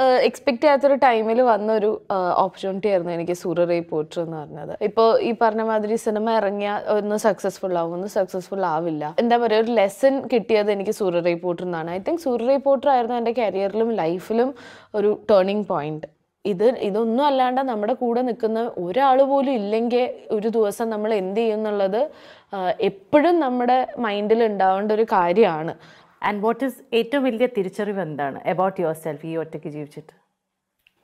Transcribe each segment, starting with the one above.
expect a time opportunity to Soorarai Pottru ennu parnadhu. Cinema successful successful lesson Soorarai Pottru ennu. I think Soorarai Pottru ayirunnu career life turning point. ഇതൊന്നും അല്ലാണ്ട് നമ്മുടെ കൂടെ നിൽക്കുന്ന ഒരാള് പോലും ഇല്ലെങ്കിൽ ഒരു ദിവസം നമ്മൾ എന്തു ചെയ്യുന്നുള്ളത് എപ്പോഴും നമ്മുടെ മൈൻഡിൽ ഉണ്ടാവേണ്ട ഒരു കാര്യമാണ്. And what is ഏറ്റവും വലിയ തിരിച്ചറിവ് എന്താണ് about yourself ഈ ഒറ്റയ്ക്ക് ജീവിച്ചിട്ട്?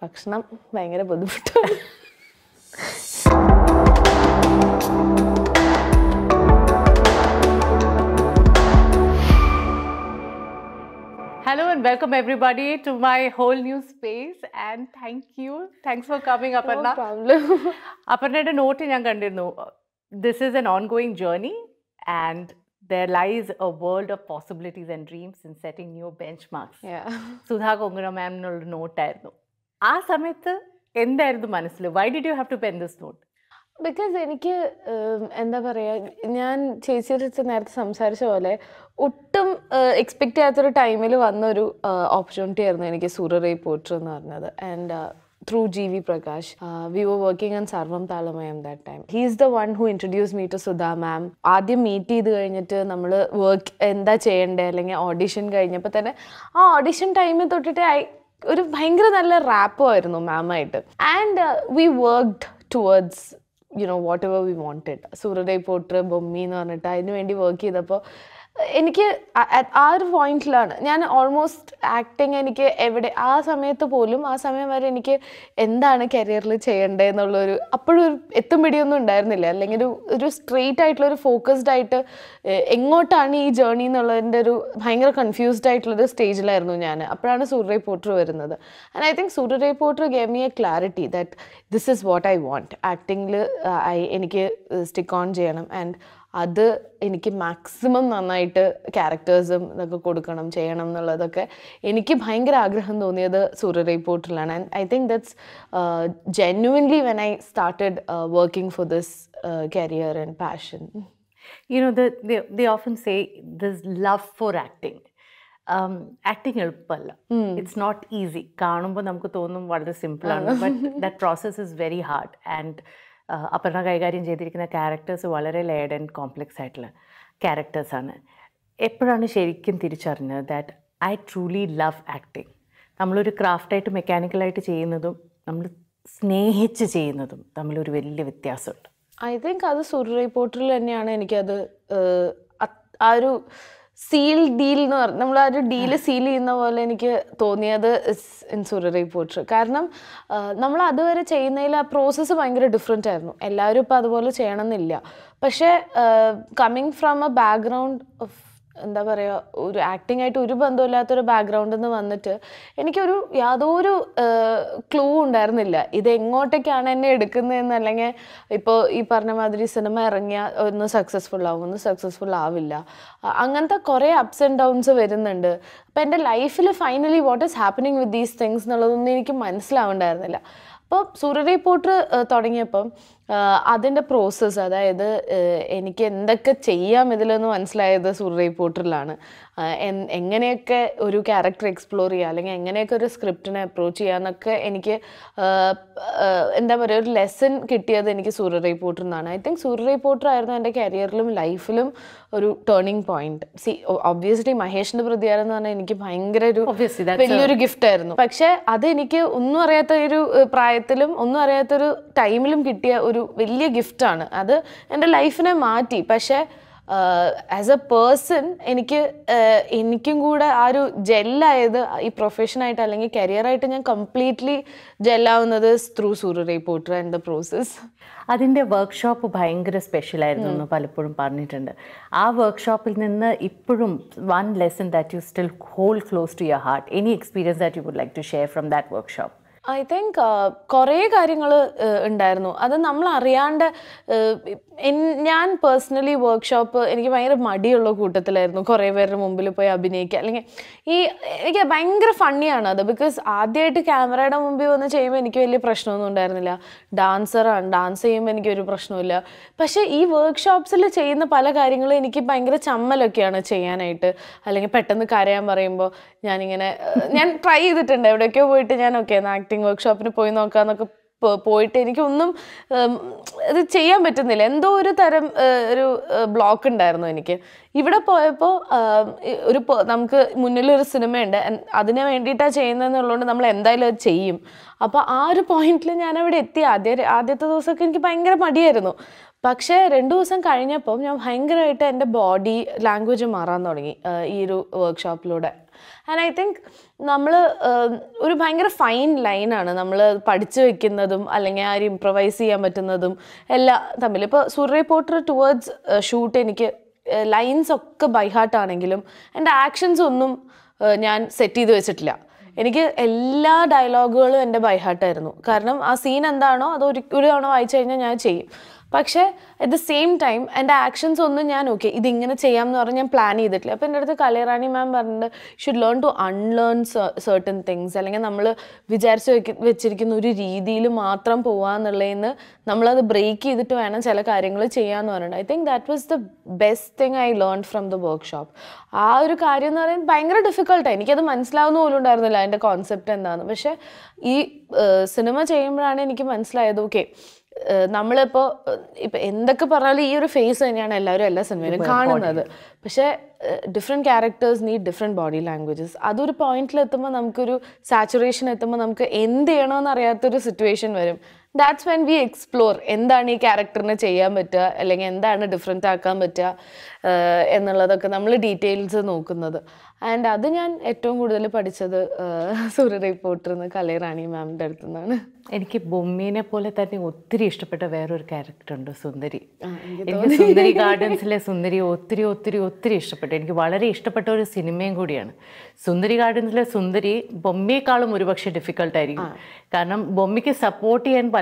ഭക്ഷണം ഭയങ്കര ബുദ്ധിമുട്ടാണ്. Hello and welcome everybody to my whole new space and thank you. Thanks for coming, Aparna. No problem. Aparna had a note in Yangandirno. This is an ongoing journey and there lies a world of possibilities and dreams in setting new benchmarks. Yeah. Sudha Kongara ma'am note. Aa samayathu endayirunnu manasile? Why did you have to pen this note? Because I expect a time opportunity to Soorarai Pottru and through G. V. Prakash. We were working on Sarvam Thaala Mayam that time. He is the one who introduced me to Sudha Mam. After meeting the work and the audition, audition time I was a rapper and we worked towards whatever we wanted. Soorarai Pottru, Padmini, and work at our point, I almost acting every day. I was polum, I career straight focused journey confused stage. Soorarai Pottru, and I think Soorarai Pottru gave me a clarity that this is what I want. Acting, I stick on and that's the maximum characters and I think that's genuinely when I started working for this career and passion. You know, they often say this love for acting. Acting it's not easy. But that process is very hard and Aparna Gayarin Jedirikina characters are very layered and complex characters. Epparana Sherikin Thiricharna that I truly love acting. Namlu craft to mechanical light chainadum, Namlu snake chainadum, Namlu really with Yasut. I think other Soorarai Pottru and Yana and Aru seal deal nor Namla deal a seal in the wall and Tonya the is in Soorarai Pottru. Karnam Namla other chain process of anger different. Elaru Padwala Chayanilla. Pashe coming from a background of acting at Urubandolator background in the Vanata, and Yadoru clue darnilla. Either not a canon, Lange, Iparnamadri cinema ranga, no successful love, no successful lavilla. Anganta Kore ups and downs of Edinander. Penda life finally what is happening with these things, Naloniki Mansla and Darnilla. Soorarai Pottru Todangiyappo, that's the process. That's the character explore, a script and approach, a lesson Soorarai Pottru. I think Soorarai Pottru is a career life turning point. See, obviously, Maheshinte Prathikaaram is a gift. But that's a gift. That's my life. But as a person, I am completely gel through Soorarai Pottru and the process. That's why the workshop is very special. That workshop is one lesson that you still hold close to your heart. Any experience that you would like to share from that workshop? I think Korea Karingal other Namla Arianda in Yan personally workshop any Madiolo Kutalerno Korea Mumbilipa Binake. He banger funny another because Adi to camera mumbi on the chamber and equally prashno dancer and dancing and give prashnola. Pasha e workshops a chain the Palakaringal and keep banger chamalakiana chayanate, I'll a pet on the Kariam Marimbo, Yan try the tender. Workshop in a point on Kanaka poet, Nikunum, the Chea Metanilendo, a block and Darnonic. Even a poepo, Namka Munilur cinema and Adina Endita chain and alone Namlenda chaim. Upper R point Linana Vetia, there are the second Panga Madirno. Paksha Rendus and Karina Pom, Hanger and the body language of Maranori, Eru workshop loader. And I think we have a fine line. We have to improvise. We have to Soorarai Pottru towards shoot. Lines by heart. And the actions are set. All dialogue is by heart. Because the scene is the same. But at the same time, and the actions are okay. I am planning this. Then Kalerani ma'am should learn to unlearn certain things. We I think that was the best thing I learned from the workshop. That is difficult. I don't the concept. But cinema okay. Namalappo, if in the Kaparali, face and Yanalar, but different characters need different body languages. Other point Latamanamkuru, saturation at the Manamka, in the Yanaratu situation where that's when we explore Endani character in a chaya meta, Elangenda and different akameta, and another Kanamla details and Okanada. And Adanyan etum would put each other Soorarai Pottru and the Kalerani ma'am Dartana. And keep Bomina Polatani Uttri Stapata wearer character under Sundari. In the Sundari Gardens, Sundari Uttri Stapata, and Valari Stapata is cinema goodian. Sundari Gardens, Sundari, Bombe Kalamuribakshi difficult. Kanam Bombiki support and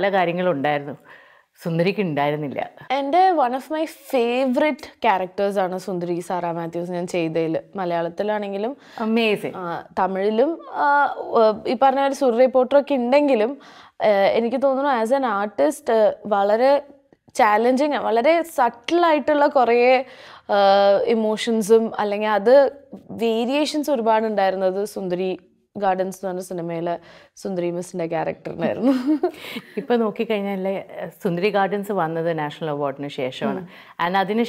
Sundari Kindaranilla. And one of my favorite characters Anna Sundari Sara Matthews and Chedil Malayalatalangilum. Amazing. Tamilum Iparna Soorarai Pottru Kindangilum. As an artist, Valare challenging, Valare subtle itala Korea emotions, other variations urban and Sundari. Gardens is a cinema, Sundari Miss character. Now, Sundari Gardens is one of the National Award. And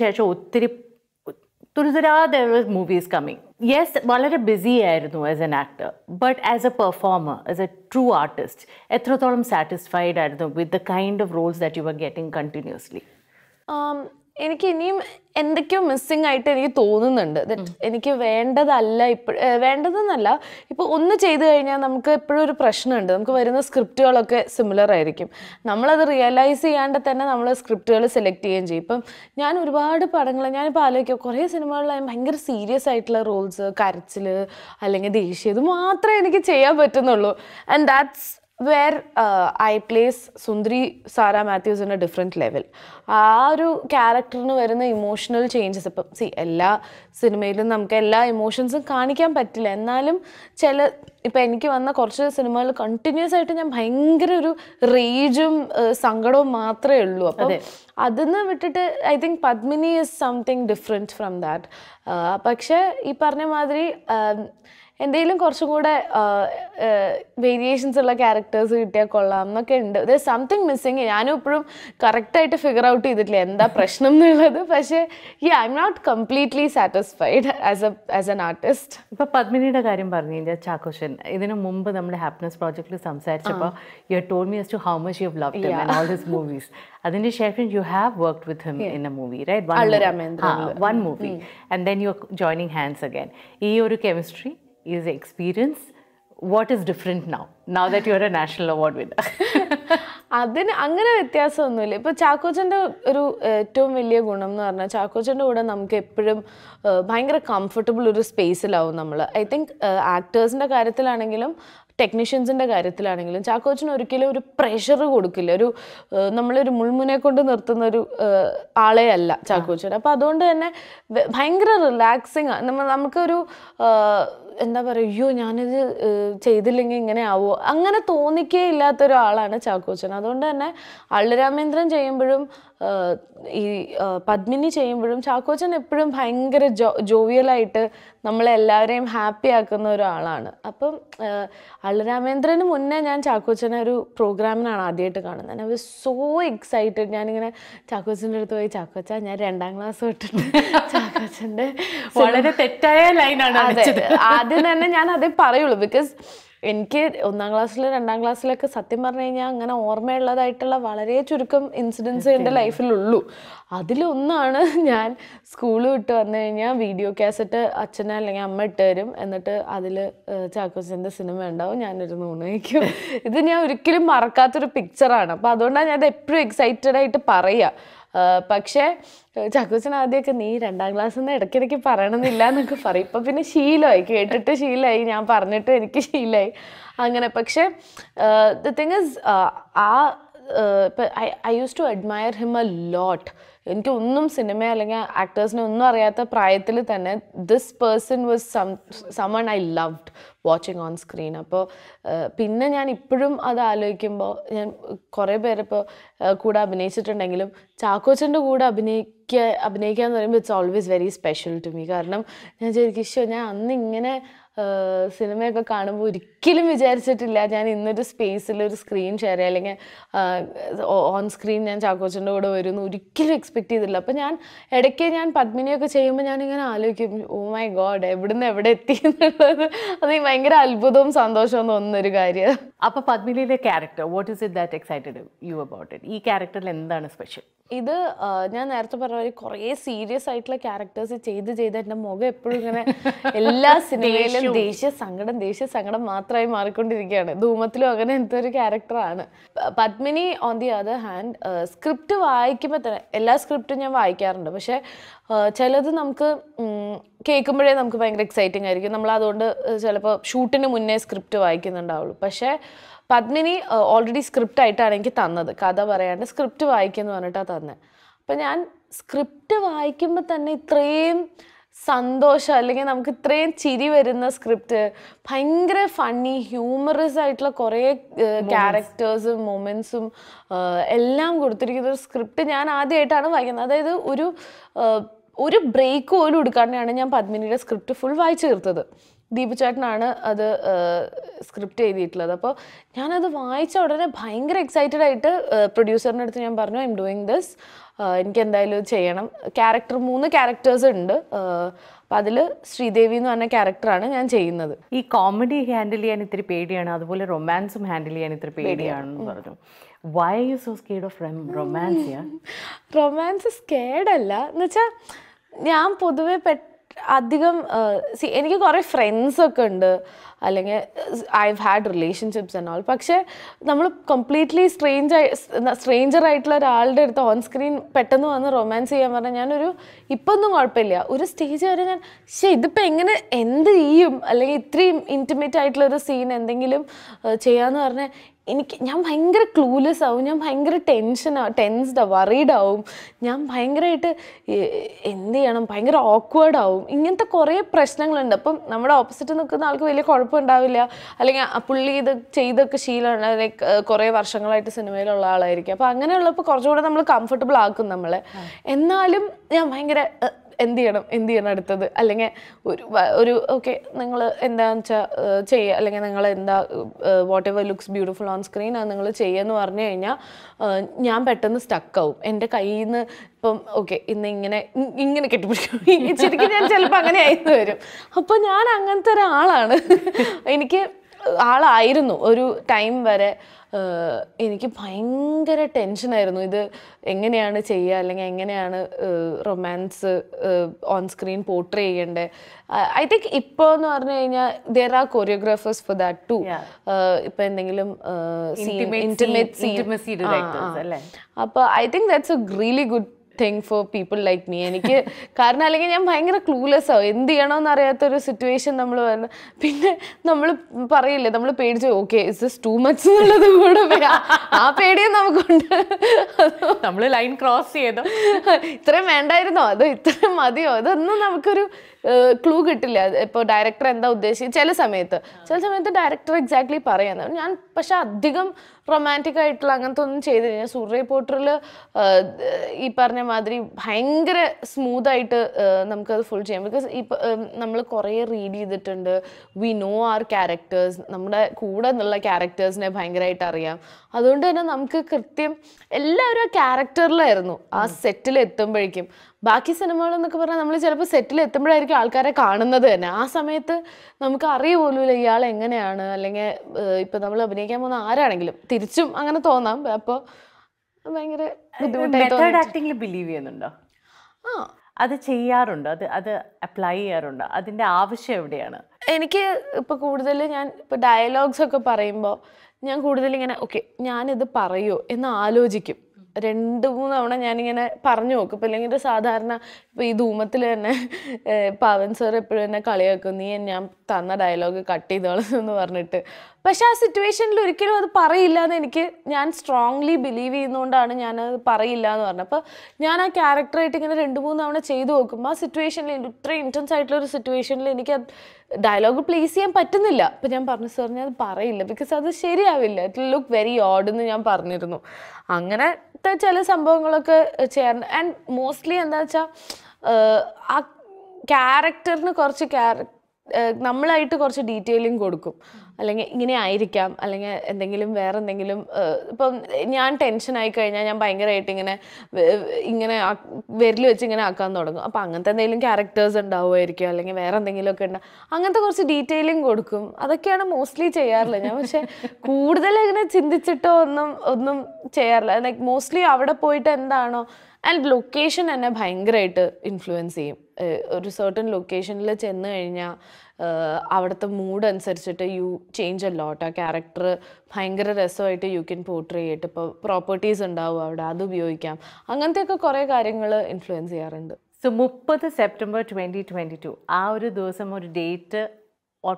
there were movies coming. Yes, I was busy as an actor, but as a performer, as a true artist, I was satisfied with the kind of roles that you were getting continuously. I feel like missing item. I that I that's where I place Sundari Sara Matthews in a different level. That character has emotional changes. See, all cinema, we have all emotions. We can't do anything. Now, continuous rage and I think Padmini is something different from that. But and there are variations of characters. There's something missing. I can't figure out yeah, I'm not completely satisfied as an artist. Now, Padmini, in the Happiness Project, you have told me as to how much you have loved him and all his movies. You have worked with him in a movie, right? One movie. And then you're joining hands again. This chemistry. Is experience what is different now? Now that you are a national award winner. Adine angane vyathyasonnilla ipo Chakojante oru ettom veliya gunam nu parna Chakojante oda namku eppozhum bhayangara comfortable oru space il avum nammal I think actors inde karyathil anengilum technicians in the Garithalanangal, Chakochino Rikilo, pressure Gudkiller, Namler Mulmunakund, Alayella, Chakochina, Padonda and Hangra relaxing Namakuru and the Varayunian Chadilinging and Avo, Anganatoni Kila Therala and a Chakochina, Donda Alderamindran Chamberum, Padmini Chamberum, Chakochin, Epidum Hangra jovial lighter, Namalarim happy Akanuralana. Upon Alaramendran Munna and Chakochanaru program and Adiatakan, and I was so excited. Yanning Chakochin to a Chakochan, Rendangla certain Chakochan. What a tactile line under Adin and Yana Parul because in kid, Unanglasler and Anglas like a Satimarayang and a Ormela, the Itala Valere, Churicum incidents in the life Lulu. Adiluna, school turn, video cassette, Achana, Langam, Terim, and the Adil Chakos in the cinema and down, and it's no make you. Then you have Ricky Marca through a picture, Anna Padona, they pre excited at Paria. Paksha, Chakosana, they can eat and Douglas and the Kiriki Paranilla Faripa in a sheila, catered to sheila, Parnet and Kishila. Angana Paksha. The thing is, I used to admire him a lot. In cinema, actors, this person was someone I loved watching on screen. So, it's always very special to me. Cinema ka kaanumbo irikkalum vicharichittilla njan innoru space il oru screen share allenge on screen njan Chakochinda kude varunu irikkalum expect cheyidilla appo njan edekke njan Padmini okke cheyumbo njan ingane aalochikkum oh my god evidunna evide etti ennallathu adu bhayangara albudavum sandosham onnoru kaarya appo Padmini le character what is it that excited you about it ee character il endana special idu njan nerthu parayare kore serious aitla characters cheyide enne moga eppozhum ingane ella cinema Desha Sangada Matra Markundigan, Dumatlogan and character. Padmini, on the other hand, script of Ikematha, Ella script in your Icaranda, Bashe, Chaladanamka, Kakumber and Amka exciting. Namla don't sell shoot in a munna script of Iken and Dow. Pashe Padmini already script Itankitana, the Kada Varanda, script of Iken Vanatana. Panyan script of Ikemathan train. Sandosha, like we train chiri verina script. Bhangre funny, humorous aitla kore characters and moments ellam koduthirikkunna script njan aadayittana vaayikkunna adayithu oru break olu edukannana njan Padminide script full vaayichu irthathu. Deepachatnana other script editla. So, I'm very excited aayittu producer nattu njan parnu I'm doing this. इनके अंदाज़े चाहिए character मून characters Sridevi is a character. I do this comedy handle and romance handle. Why are you so scared of romance? Romance is scared. See, I have friends I've had relationships and all. But we completely stranger on screen romance. I stage intimate scene. I'm clueless, I'm tensed, worried, I'm awkward. Whatever looks beautiful on screen, I'm stuck out. Okay, I was tension. I was romance on screen portray. I think there are choreographers for that too. Yeah. Intimate scene, intimacy directors. I think that's a really good thing for people like me. I think I'm clueless. In the situation, we page, okay, is this too much? We line cross. Romantic I don't know. Soorarai Pottru is smooth because we know our characters. We know our characters. Baki cinema on the Kapara, we will settle at the Alcara Karnana, the Nasamet, Namkari, Ulula, Langana, Lange, Panamla, Benecamana, Arangle, Tirchum, Anganatona, Papa, method acting believe in the other Cheyarunda, the other apply Arunda, other than the Avashavdiana. Any Pakudaling and dialogues of Kaparimbo, Nankudaling and okay, Yan the Parayo, in the Alogikim. Rendu avana njan ingane parnju ok pillengide sadharana ee dhoomathile enne pavan sir eppol enne kaliyakkum nee njan thanna dialogue cut cheyidalu ennu parnittu pasha aa situation il orikkalum adu parayilla ennu enikku njan strongly believe cheyyunondana njan adu parayilla ennu parna appo njan aa character aite ingane rendu moonu avana cheyidu nokum aa situation il ithra intense aayittulla oru situation il enikku dialogue place cheyan pattunnilla appo njan parnu sir njan adu parayilla because adu seriyavilla it will look very odd ennu njan parnirunnu angane and mostly character detailing tension characters and detailing mostly like mostly and location and a influence a certain location the mood and such you change a lot. A character, you can portray it. Properties and influence. So 30 September 2022. That date or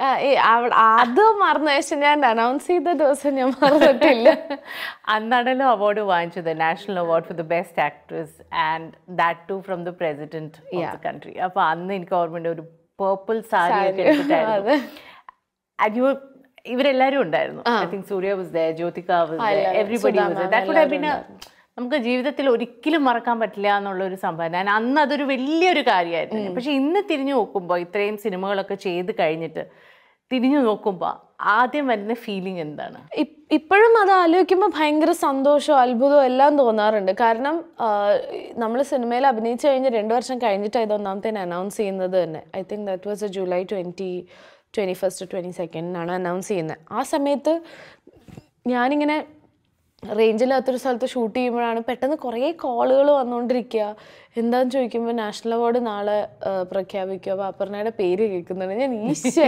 the National Award for the Best Actress, and that too from the President of the country. A purple saree. And you were I think Suriya was there, Jyotika was there, everybody was there. That would have been a I think that was July 20, 21st or 22nd. Range to shoot team and pet and the Korea call on Drikia. In the Chukim, National Award and Alla Prakavika, Aparna Peri, and each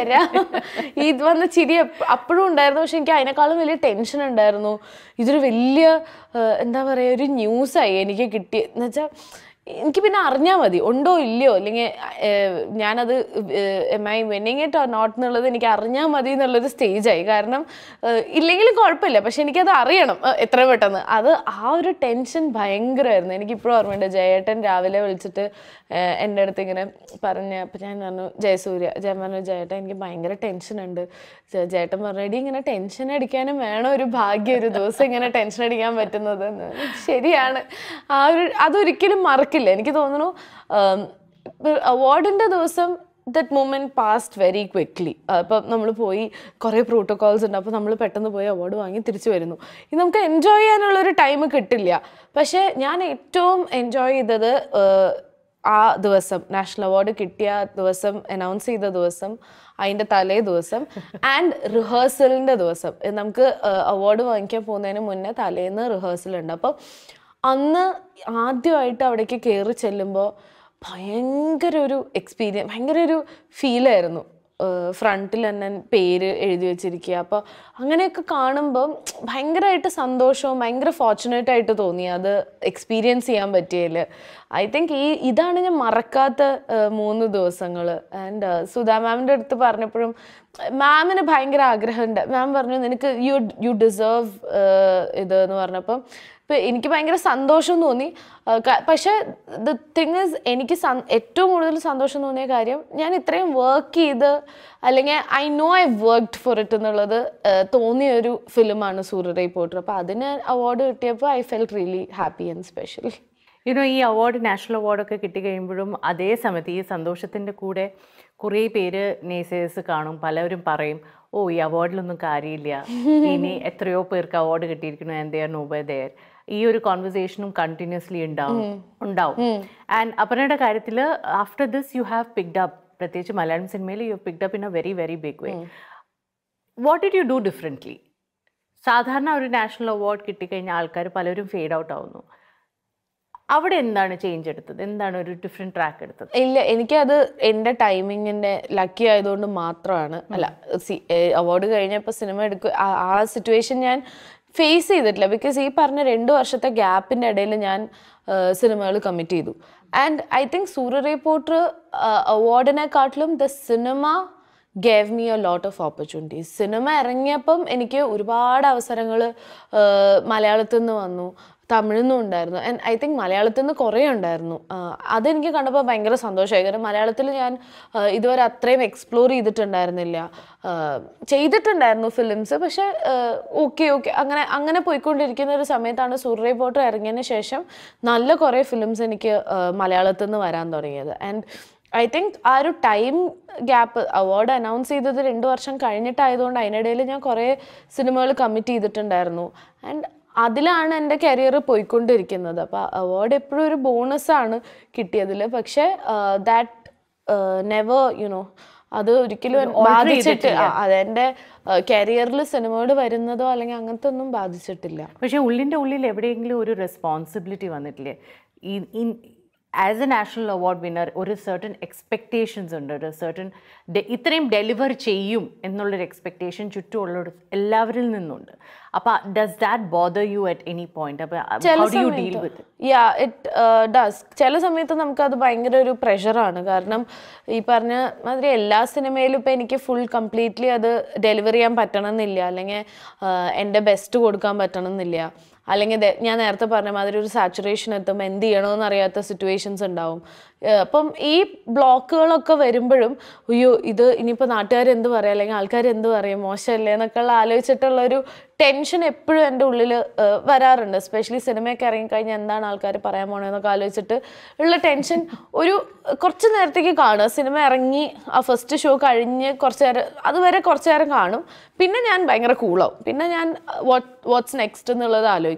eat one the chidi uproon diagnostica in a column really tension and diagno. Either Villia and the very news I any kitty. Keeping Arna, the Undo Ilio, am I winning it or not? No, the Nicarna, Madina, the stage. I garnum illegally called Pelapashinica, the Arianum, other hour tension buying grand, and keep Rormanda Jayat and Ravel, etc. Ended thing in a Parana, Pajano, Jaisuria, Jamano Jayat, and buying a tension under Jatam reading and attention at Canaman or Baggy, those thing and attention at Yamatanother. Shady and other Rikin Mark. Award in the that moment passed very quickly. Protocols and award. Enjoy time. I enjoy the National Award kittiya announce and rehearsal in the award rehearsal. Anna Adioita would take a care of Chelimbo, Pangaruru experience, Pangaruru feel. frontal and then pair Edwicirikiapa. Hanganeka Karnambum, Bangra Sandosho, Mangra fortunate Itatonia, the experience Yam Batele. I think Idan in a Marakata Munu Dosangala and Sudha Mam did the Parnapurum. Mam in a Bangra Agrahand, Mam Varnan, you deserve the Noarnapa. എനിക്ക് ഭയങ്കര സന്തോഷം തോന്നി പക്ഷേ the thing is എനിക്ക് ഏറ്റവും കൂടുതൽ സന്തോഷം തോന്നിയ കാര്യം ഞാൻ ഇത്രയും വർക്ക് ചെയ്തു അല്ലെങ്കിൽ I know I worked for it എന്നുള്ളത് തോന്നിയ ഒരു ഫിലിമാണ് സൂറരൈ പോട്ടർ അപ്പോൾ അതിന് അവാർഡ് കിട്ടിയപ്പോൾ I felt really happy and special. You know, this award, national award, ഒക്കെ കിട്ടി കഴിയുമ്പോഴും അതേ സമയത്ത് ഈ സന്തോഷത്തിന്റെ കൂടെ കുറേ പേര് നേസേഴ്സ് കാണും പലരും പറയും oh, this award is not a award, and they are nowhere there. This conversation is continuously down. And after this, you have picked up, Malayalam cinema, you have picked up in a very, very big way. What did you do differently? Sadharna national award, you fade out. How did you change it? How did you different track? No, I think the timing is lucky. I don't know. See, award is cinema. That situation I face it because I had a gap in the cinema committee. And I think Soorarai Pottru award in the cinema gave me a lot of opportunities. Cinema erangiyapam enike oru paadu avasarangalu Malayalathil nu vannu. And I think Malayalam is Korean. That's why I think I'm very happy. Malayalam, I didn't explore this. I did films, but okay. I I think our time gap award announced that the 2 years I cinema committee and Adila and the carrier of Poikundirkinada award a pure bonus on Kitty Adila Paksha that never, you know, other curriculum and carrierless cinema to Varinado Alangantanum Badisatilla. But you wouldn't only leveraging responsibility on it. As a national award winner, there are certain expectations under a certain deliver cheyum ennollu expectation chuttu ulloru ellavaril ninnundu. Appa does that bother you at any point? How do you deal with it? Yeah, it does. Chela samayathu namukku adu bhayangara oru pressure aanu karanam ee parna madri ella cinema ilu ipo enike full completely adu deliver cheyan pattananilla allenge ende best kodukkan pattananilla. I have a saturation at the Mendi and situations and down. Pum e blocker of Verimbum, you either Inipanata in the Varelang, Alcar in the Vare, Moshelena, Kalalo, Chetalaru, tension epu and Ulilla Varar, and especially cinema carrying Kayan, Alcar Paramon and the Kalo Chetter, little tension, or you Corchenertiki Kana, cinema Rangi, a first show Karina, Corsair, other Vera Corsair Kanum, Pinayan Bangra Kula, Pinayan, what's next in the Lalo.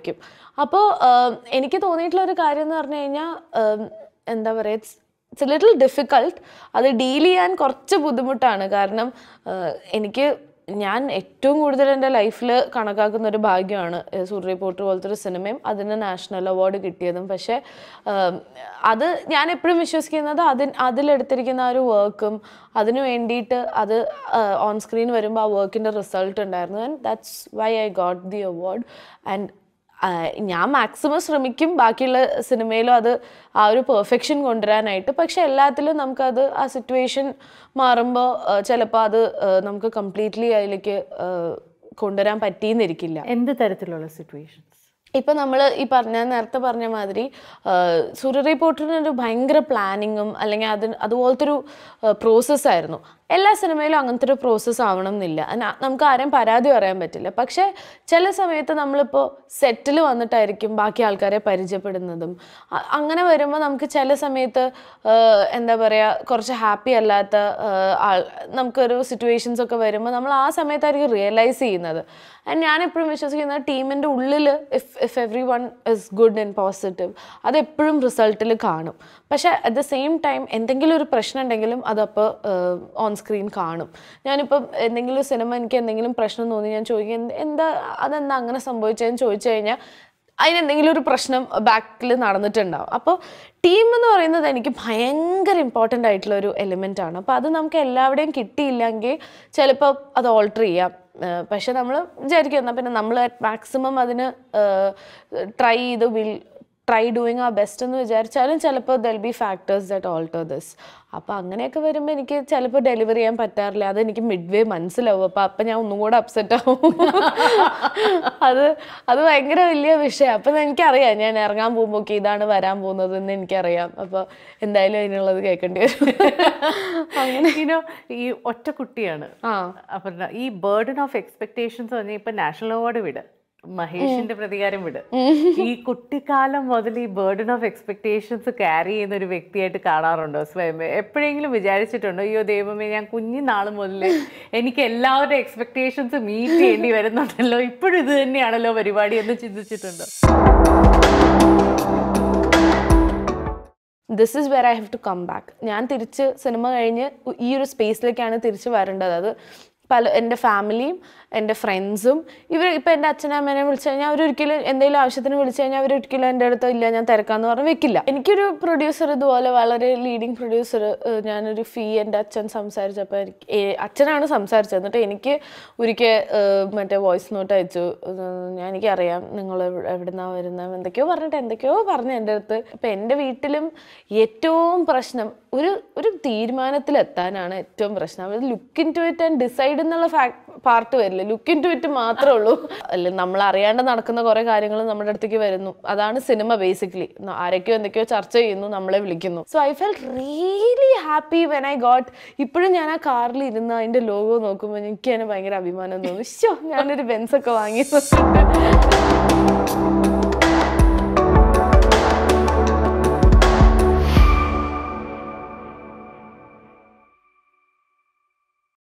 So, it's a little difficult. That's daily and korchu buddhimuttana karanam enike ഞാൻ ഏറ്റവും കൂടുതൽ എൻ്റെ ലൈഫിൽ കണക്കാക്കുന്ന ഒരു ഭാഗ്യമാണ് സൂറരൈ Potter പോലത്തെ ഒരു സിനിമയും അതിന് നാഷണൽ അവാർഡ് കിട്ടിയതും പക്ഷേ അത് ഞാൻ എപ്പോഴും വിശ്വസിക്കുന്നത് അതിൽ എടുത്തിരിക്കുന്ന ആ ഒരു വർക്കും അതിനു വേണ്ടിയിട്ട് അത് ഓൺ സ്ക്രീൻ വരുമ്പോൾ ആ വർക്കിന്റെ റിസൾട്ട് ഉണ്ടായിരുന്നു and that's why I got the award and ഞാൻ മാക്സിമം ശ്രമിക്കും ബാക്കിയുള്ള സിനിമയിലോ അത് ആ ഒരു പെർഫെക്ഷൻ കൊണ്ടുവരാനായിട്ട് പക്ഷേ എല്ലാത്തിലും നമുക്ക് അത് ആ സിറ്റുവേഷൻ മാറുമ്പോൾ ചിലപ്പോൾ അത് നമുക്ക് കംപ്ലീറ്റ്ലി അതിലേക്ക് കൊണ്ടുവരാൻ പറ്റിയെന്നിരിക്കില്ല എന്ത് തരത്തിലുള്ള സിറ്റുവേഷൻസ് ഇപ്പോൾ നമ്മൾ ഈ പറഞ്ഞ നേരത്തെ പറഞ്ഞ മാതിരി സൂറരൈ പോട്ടറിന് ഒരു ഭയങ്കര പ്ലാനിങ്ങും അല്ലെങ്കിൽ അതുപോലത്തെ ഒരു പ്രോസസ് ആയിരുന്നു എല്ലാ സിനിമയിലും അങ്ങനത്തെ ഒരു പ്രോസസ് ആവണം എന്നില്ല നമുക്ക് ആരെയും പരാതി പറയാൻ പറ്റില്ല പക്ഷേ ചില സമയത്ത് നമ്മൾ ഇപ്പോൾ സെറ്റിൽ വന്നിട്ടായിരിക്കും ബാക്കി ആൾക്കാരെ പരിചയപ്പെടുന്നതും അങ്ങനെ വരുമ്പോൾ നമുക്ക് ചില സമയത്ത് എന്താ പറയാ കുറച്ച് ഹാപ്പി അല്ലാത്ത നമുക്കൊരു സിറ്റുവേഷൻസ് ഒക്കെ വരുമ്പോൾ നമ്മൾ ആ സമയത്തായിരിക്കും റിയലൈസ് ചെയ്യുന്നത് and ഞാൻ എപ്പോഴും വിശ്വസിക്കുന്ന ടീമിന്റെ ഉള്ളിൽ if everyone is good and positive അത് എപ്പോഴും റിസൾട്ടിൽ കാണും പക്ഷേ at the same time എന്തെങ്കിലും ഒരു പ്രശ്നം ഉണ്ടെങ്കിലും അത് അപ്പോൾ screen കാണും ഞാനിപ്പോൾ എന്തെങ്കിലും സിനിമ എനിക്ക് എന്തെങ്കിലും പ്രശ്നം തോന്നി ഞാൻ ചോദിക്കും എന്താ അതെന്താ അങ്ങനെ സംഭവിച്ചതെന്ന് ചോദിച്ചു കഴിഞ്ഞാൽ I പ്രശ്നം ബാക്കിൽ നടന്നിട്ടുണ്ടാവും അപ്പോൾ ടീം എന്ന് പറയുന്നത് എനിക്ക് ഭയങ്കര ഇംപോർട്ടന്റ് ആയിട്ടുള്ള ഒരു എലിമെന്റ് ആണ് അപ്പോൾ അത് നമുക്ക് എല്ലാവടെയും കിട്ടിയില്ലെങ്കിൽ ചിലപ്പോൾ അത് ഓൾട്ടർ ചെയ്യാം പക്ഷേ നമ്മൾ വിചാരിക്കുന്ന പിന്നെ നമ്മൾ മാക്സിമം അതിനെ ട്രൈ ചെയ്തു try doing our best ennu vicharichalam chelappo there'll be factors that alter this appo anganeyakku varumbum enikku chelappo deliver cheyan pattarilla adu enikku midway manasilavu appo njan onnu kuda upset aavum adu vayangara velliya vishayam appo enikku ariyam njan erangan povumbo okke idana varan povunathu ennu enikku ariyam appo endayalum inullathu kekkandi angane you know ee otta kuttiyana appo ee burden of expectations vanna ipo national award vida Maheshinte Prathikaaram vidu. ഈ കുട്ടിക്കാലം മുതൽ ഈ burden of expectations carry ചെയ്യുന്ന ഒരു വ്യക്തിയായിട്ട് കാണാറുണ്ടോ സ്വയമേ എപ്പോഴെങ്കിലും വിചാരിച്ചിട്ടുണ്ടോ അയ്യോ ദൈവമേ ഞാൻ കുഞ്ഞിനാൾ മുതലേ എനിക്ക് എല്ലാവരുടെ എക്സ്പെക്ടേഷൻസ് മീറ്റ് ചെയ്യേണ്ടി വരുന്നുണ്ടല്ലോ ഇപ്പോഴും ഇത് തന്നെയാണല്ലോ പരിപാടി എന്ന് ചിന്തിച്ചിട്ടുണ്ടോ This is where I have to come back. ഞാൻ തിരിച്ച് സിനിമ കഴിഞ്ഞ് ഈ ഒരു സ്പേസിലേക്കാണ് തിരിച്ചു വരേണ്ടത് അത് എൻ്റെ ഫാമിലിയും എൻ്റെ ഫ്രണ്ട്സും ഇവർ ഇപ്പോൾ എൻ്റെ അച്ഛനമ്മേനെ വിളിച്ചു കഴിഞ്ഞാൽ അവരൊരിക്കലും എന്തെങ്കിലും ആവശ്യത്തിന് വിളിച്ചു കഴിഞ്ഞാൽ അവരൊരിക്കലും എൻ്റെ അടുത്ത് ഇല്ല ഞാൻ തിരക്കാന്ന് പറഞ്ഞ് വെക്കില്ല എനിക്കൊരു പ്രൊഡ്യൂസർ ഇതുപോലെ വളരെ ലീഡിങ് പ്രൊഡ്യൂസർ ഞാനൊരു ഫീ എൻ്റെ അച്ഛൻ സംസാരിച്ചപ്പോൾ അച്ഛനാണ് സംസാരിച്ചത് എന്നിട്ട് എനിക്ക് ഒരിക്കൽ മറ്റേ വോയിസ് നോട്ട് അയച്ചു ഞാൻ എനിക്കറിയാം നിങ്ങൾ എവിടുന്നാണ് വരുന്നത് എന്തൊക്കെയോ പറഞ്ഞിട്ട് എന്തൊക്കെയോ പറഞ്ഞു എൻ്റെ അടുത്ത് അപ്പോൾ എൻ്റെ വീട്ടിലും ഏറ്റവും പ്രശ്നം ഒരു തീരുമാനത്തിലെത്താനാണ് ഏറ്റവും പ്രശ്നം അവർ look into it and decide എന്നുള്ള പാർട്ട് വരില്ല ലുക്ക് ഇൻ ടു ഇറ്റ് മാത്രമേ ഉള്ളൂ അല്ല നമ്മൾ അറിയാണ്ട് നടക്കുന്ന കുറേ കാര്യങ്ങൾ നമ്മുടെ അടുത്തേക്ക് വരുന്നു അതാണ് സിനിമ ബേസിക്കലി ആരൊക്കെയോ എന്തൊക്കെയോ ചർച്ച ചെയ്യുന്നു നമ്മളെ വിളിക്കുന്നു so I felt really happy when I got ഇപ്പോഴും ഞാൻ ആ കാറിൽ ഇരുന്ന് അതിൻ്റെ ലോഗോ നോക്കുമ്പോൾ എനിക്ക് തന്നെ ഭയങ്കര അഭിമാനം തോന്നുന്നു ഞാനൊരു ബെൻസൊക്കെ വാങ്ങി